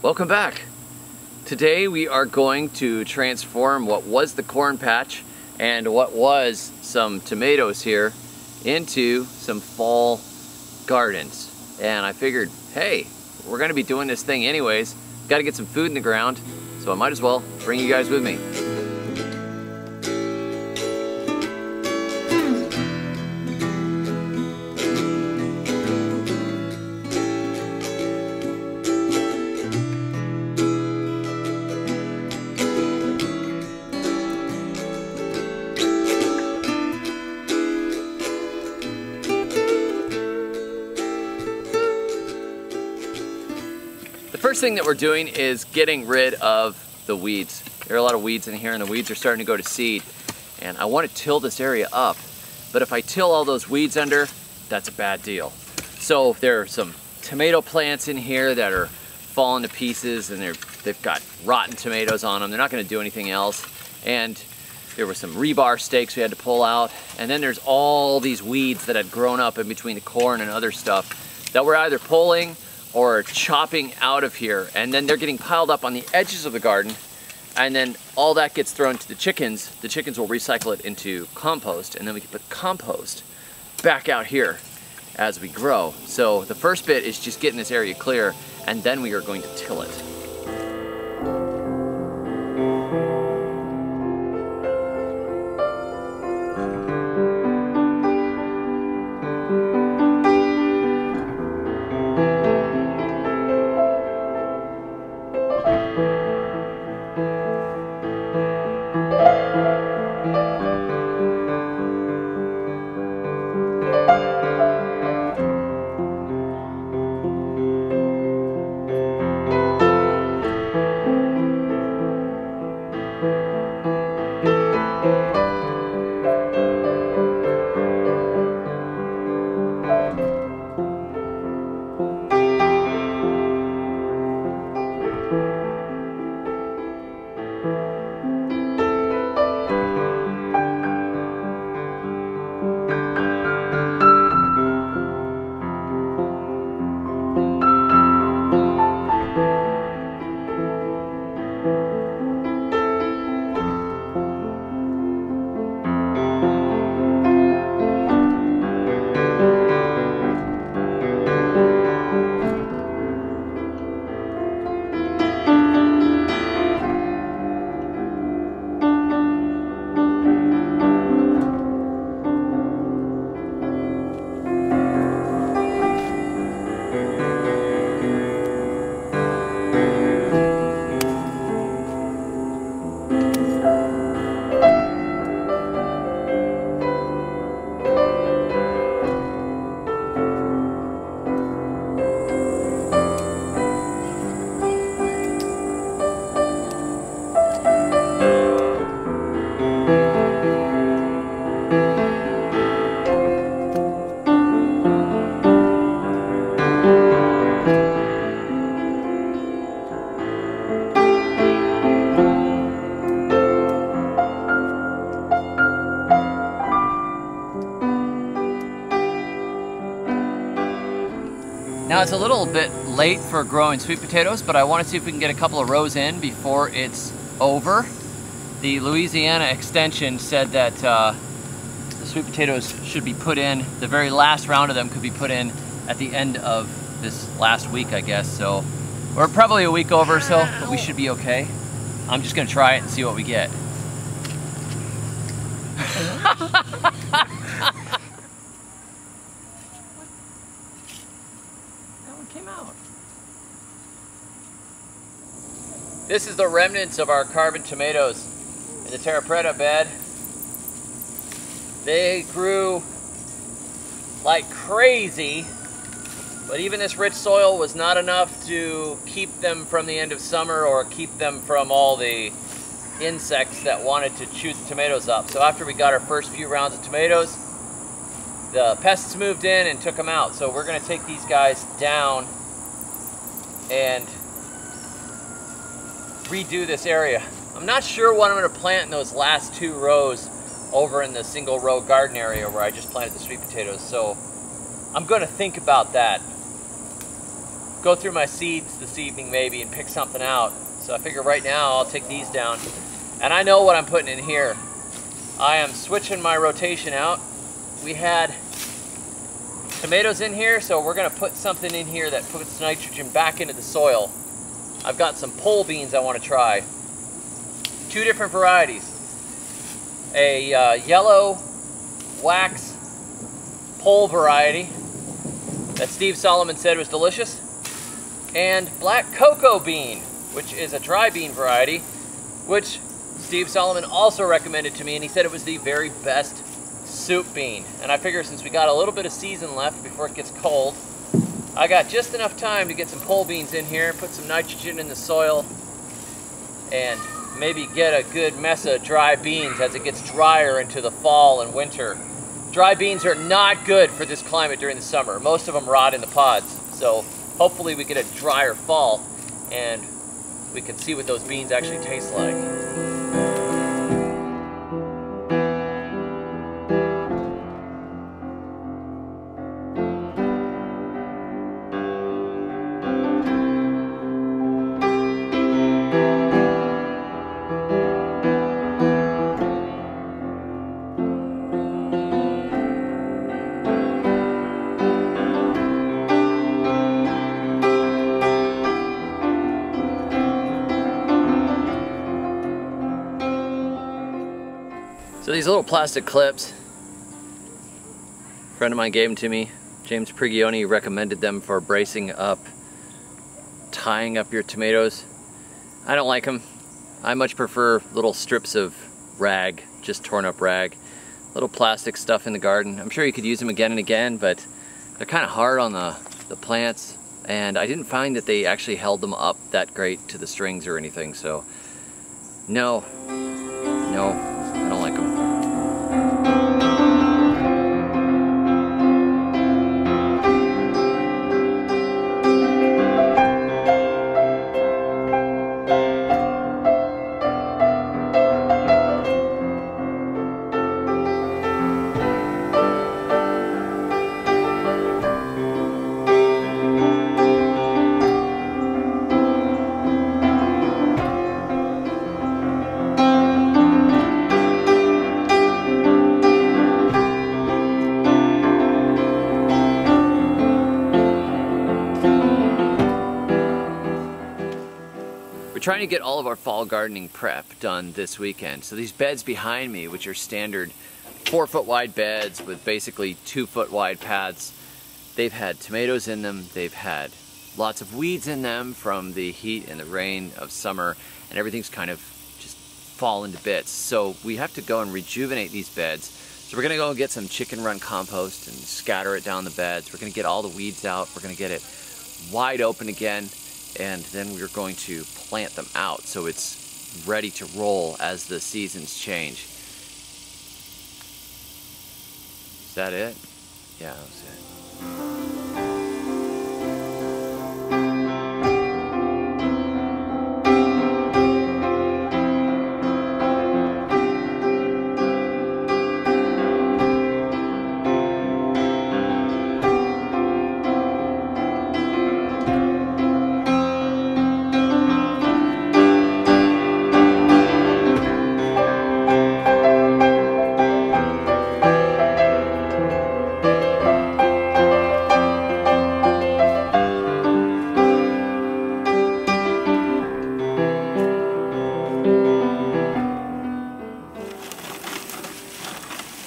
Welcome back. Today we are going to transform what was the corn patch and what was some tomatoes here into some fall gardens. And I figured, hey, we're gonna be doing this thing anyways. Gotta get some food in the ground, so I might as well bring you guys with me. First thing that we're doing is getting rid of the weeds. There are a lot of weeds in here and the weeds are starting to go to seed, and I want to till this area up, but if I till all those weeds under, that's a bad deal. So if there are some tomato plants in here that are falling to pieces and they've got rotten tomatoes on them, they're not going to do anything else. And there were some rebar stakes we had to pull out, and then there's all these weeds that had grown up in between the corn and other stuff that we're either pulling or chopping out of here, and then they're getting piled up on the edges of the garden, and then all that gets thrown to the chickens. The chickens will recycle it into compost, and then we can put compost back out here as we grow. So the first bit is just getting this area clear, and then we are going to till it. Now it's a little bit late for growing sweet potatoes, but I want to see if we can get a couple of rows in before it's over. The Louisiana Extension said that the sweet potatoes should be put in, the very last round of them could be put in at the end of this last week, I guess. So we're probably a week over or so, but we should be okay. I'm just gonna try it and see what we get. This is the remnants of our carbon tomatoes in the terra preta bed. They grew like crazy, but even this rich soil was not enough to keep them from the end of summer or keep them from all the insects that wanted to chew the tomatoes up. So after we got our first few rounds of tomatoes, the pests moved in and took them out. So we're gonna take these guys down and redo this area. I'm not sure what I'm going to plant in those last two rows over in the single row garden area where I just planted the sweet potatoes, so I'm going to think about that. go through my seeds this evening maybe and pick something out. So I figure right now I'll take these down. And I know what I'm putting in here. I am switching my rotation out. We had tomatoes in here, so we're gonna put something in here that puts nitrogen back into the soil. I've got some pole beans I wanna try. Two different varieties. A yellow wax pole variety that Steve Solomon said was delicious, and black cocoa bean, which is a dry bean variety, which Steve Solomon also recommended to me, and he said it was the very best soup bean. And I figure since we got a little bit of season left before it gets cold, I got just enough time to get some pole beans in here, put some nitrogen in the soil, and maybe get a good mess of dry beans as it gets drier into the fall and winter. Dry beans are not good for this climate during the summer. Most of them rot in the pods. So hopefully we get a drier fall and we can see what those beans actually taste like. So these little plastic clips, a friend of mine gave them to me. James Prigioni recommended them for bracing up, tying up your tomatoes. I don't like them. I much prefer little strips of rag, just torn up rag. Little plastic stuff in the garden. I'm sure you could use them again and again, but they're kind of hard on the plants, and I didn't find that they actually held them up that great to the strings or anything, so no, I don't like them. We're trying to get all of our fall gardening prep done this weekend. So these beds behind me, which are standard 4 foot wide beds with basically 2 foot wide paths, they've had tomatoes in them, they've had lots of weeds in them from the heat and the rain of summer, and everything's kind of just fallen to bits. So we have to go and rejuvenate these beds. So we're gonna go and get some chicken run compost and scatter it down the beds. We're gonna get all the weeds out, we're gonna get it wide open again, and then we're going to plant them out so it's ready to roll as the seasons change. Is that it? Yeah, that was it.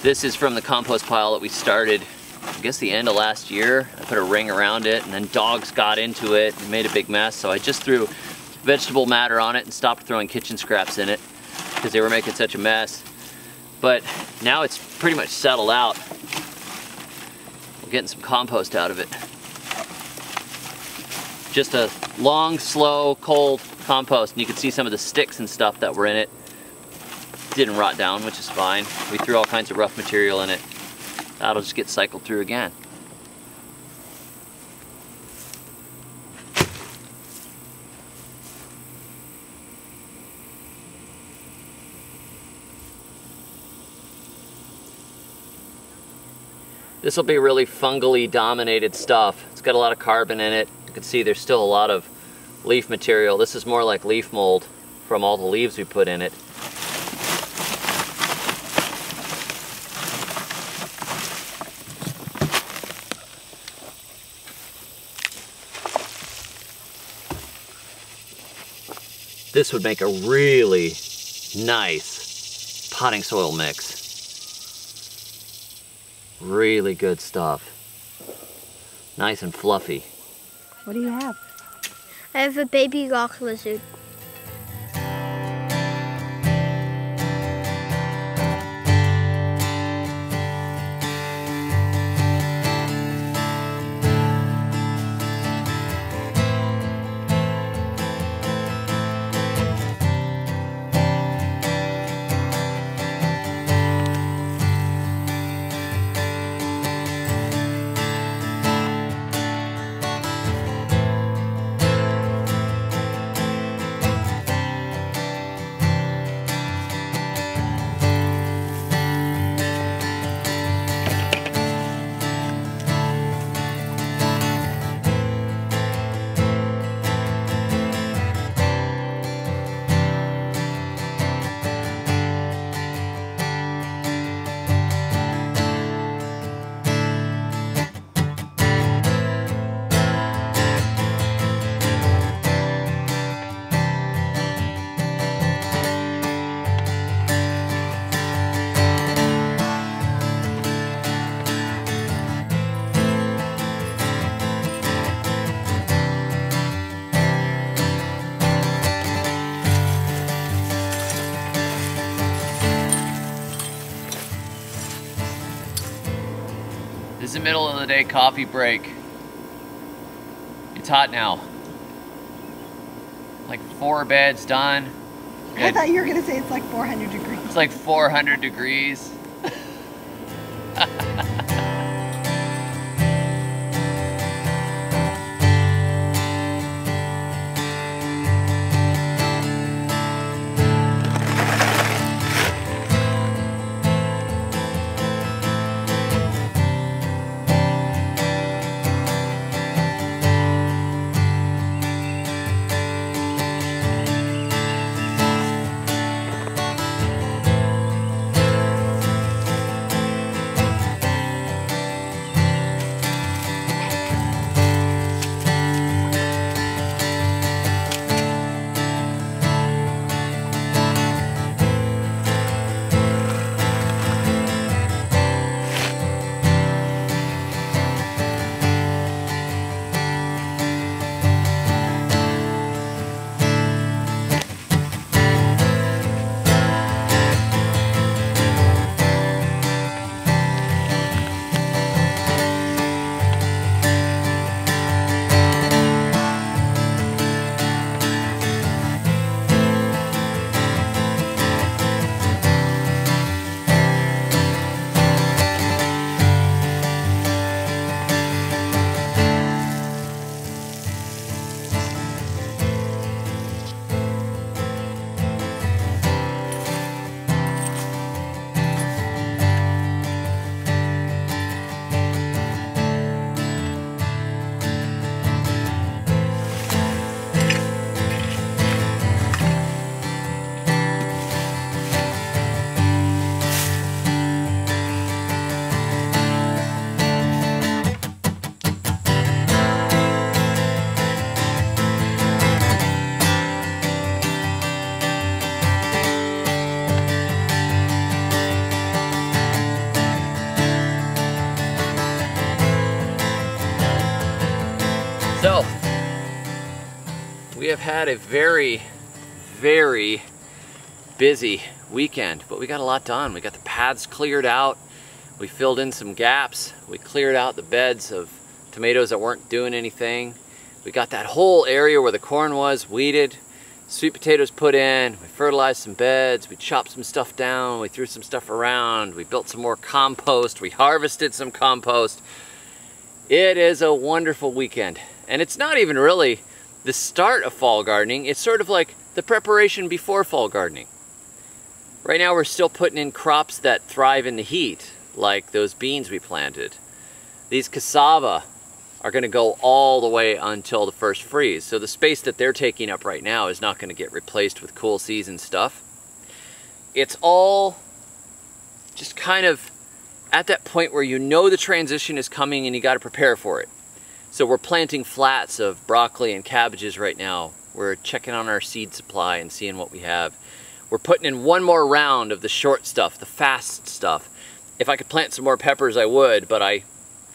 This is from the compost pile that we started, I guess, the end of last year. I put a ring around it, and then dogs got into it and made a big mess. So I just threw vegetable matter on it and stopped throwing kitchen scraps in it because they were making such a mess. But now it's pretty much settled out. We're getting some compost out of it. Just a long, slow, cold compost, and you can see some of the sticks and stuff that were in it. Didn't rot down, which is fine. We threw all kinds of rough material in it. That'll just get cycled through again. This will be really fungally dominated stuff. It's got a lot of carbon in it, You can see there's still a lot of leaf material. This is more like leaf mold from all the leaves we put in it. This would make a really nice potting soil mix. Really good stuff. Nice and fluffy. What do you have? I have a baby rock lizard. It's the middle of the day coffee break. It's hot now. Like 4 beds done. I thought you were gonna say it's like 400 degrees. It's like 400 degrees. So, we have had a very, very busy weekend, but we got a lot done. We got the paths cleared out, we filled in some gaps, we cleared out the beds of tomatoes that weren't doing anything. We got that whole area where the corn was weeded, sweet potatoes put in, we fertilized some beds, we chopped some stuff down, we threw some stuff around, we built some more compost, we harvested some compost. It is a wonderful weekend. And it's not even really the start of fall gardening, it's sort of like the preparation before fall gardening. Right now we're still putting in crops that thrive in the heat, like those beans we planted. These cassava, are going to go all the way until the first freeze. So the space that they're taking up right now is not going to get replaced with cool season stuff. It's all just kind of at that point where you know the transition is coming and you got to prepare for it. So we're planting flats of broccoli and cabbages right now. We're checking on our seed supply and seeing what we have. We're putting in one more round of the short stuff, the fast stuff. If I could plant some more peppers, I would, but I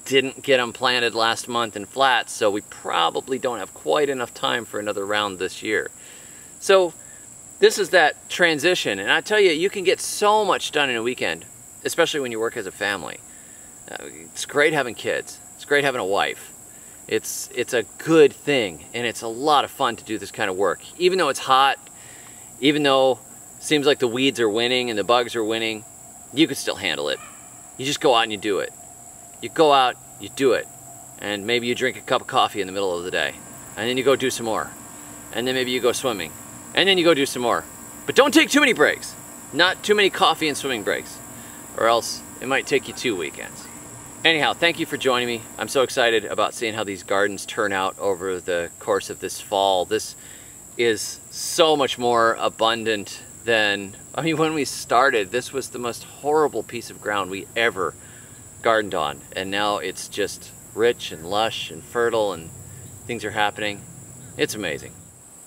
didn't get them planted last month in flats, so we probably don't have quite enough time for another round this year. So this is that transition, and I tell you, you can get so much done in a weekend, especially when you work as a family. It's great having kids. It's great having a wife. It's a good thing, and it's a lot of fun to do this kind of work. Even though it's hot, even though it seems like the weeds are winning and the bugs are winning, you can still handle it. You just go out and you do it. You go out, you do it, and maybe you drink a cup of coffee in the middle of the day, and then you go do some more, and then maybe you go swimming, and then you go do some more. But don't take too many breaks. Not too many coffee and swimming breaks, or else it might take you 2 weekends. Anyhow, thank you for joining me. I'm so excited about seeing how these gardens turn out over the course of this fall. This is so much more abundant than, I mean, when we started, this was the most horrible piece of ground we ever gardened on, and now it's just rich and lush and fertile, and things are happening. It's amazing.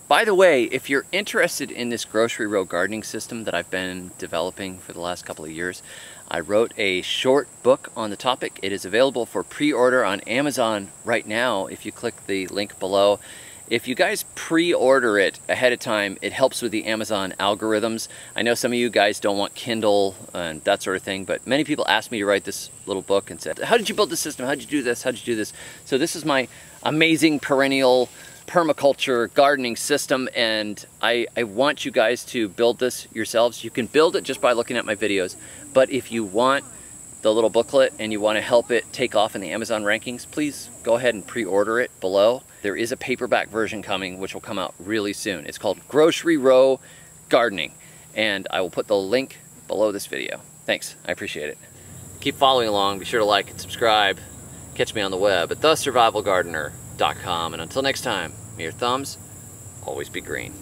By the way, if you're interested in this grocery row gardening system that I've been developing for the last couple of years, I wrote a short book on the topic. It is available for pre-order on Amazon right now if you click the link below. If you guys pre-order it ahead of time, it helps with the Amazon algorithms. I know some of you guys don't want Kindle and that sort of thing, but many people asked me to write this little book and said, how did you build this system? How did you do this? How did you do this? So this is my amazing perennial permaculture gardening system, and I want you guys to build this yourselves. You can build it just by looking at my videos, but if you want the little booklet and you want to help it take off in the Amazon rankings, please go ahead and pre-order it below. There is a paperback version coming, which will come out really soon. It's called Grocery Row Gardening, and I will put the link below this video. Thanks, I appreciate it. Keep following along. Be sure to like and subscribe. Catch me on the web at thesurvivalgardener.com, and until next time, may your thumbs always be green.